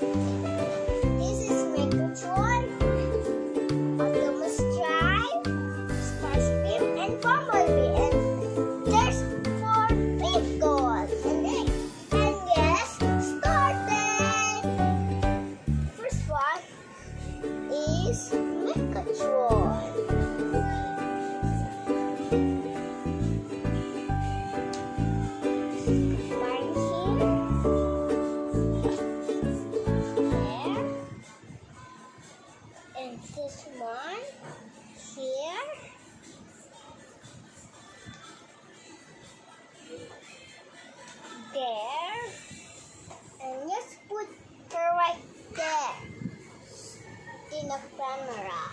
This is Megatron, Optimus Prime, Starscream, and Bumblebee, and there's 4 big goals. And yes, starting! First one is Megatron. This one here, there, and just put her right there in the camera.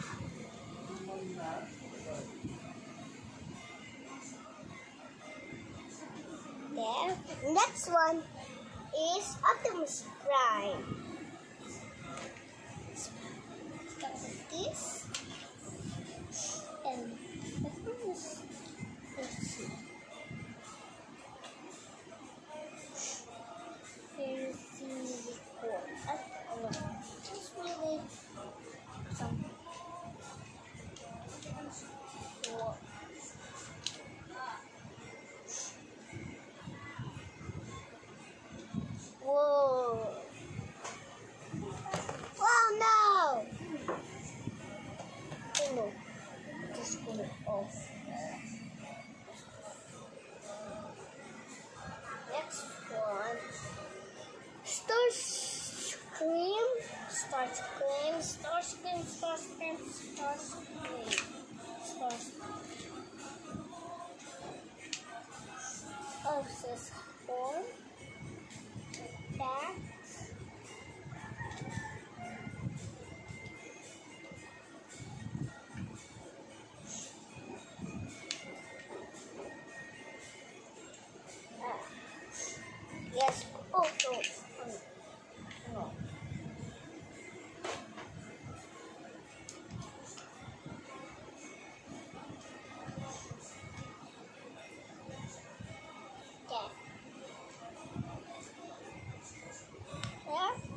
There. Next one is Optimus Prime. This and this. Very cool. Just really something. Cool. Whoa. Off. Next one, Starscream. Oh, this one, like that. Yes, oh no, no.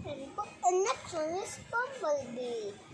There. And next one is Bumblebee.